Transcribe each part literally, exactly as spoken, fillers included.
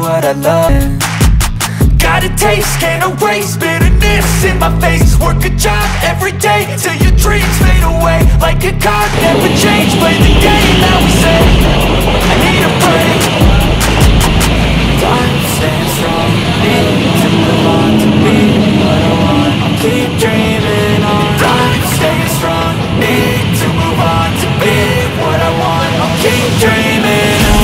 what I love. Got a taste, can't erase bitterness in my face. Work a job every day till your dreams fade away. Like a card, never change, play the game. Now we say, I need a break. Time stands strong, need to move on to be what I want. I'll keep dreaming on. Time stands strong, need to move on to be what I want. I'll keep dreaming on.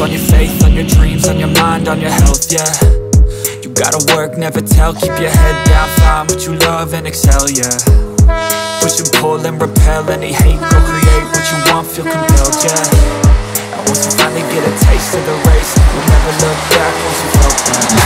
On your faith, on your dreams, on your mind, on your health, yeah. You gotta work, never tell, keep your head down, find what you love and excel, yeah. Push and pull and repel any hate, go create what you want, feel compelled, yeah. And once you finally get a taste of the race, you'll never look back once you felt that.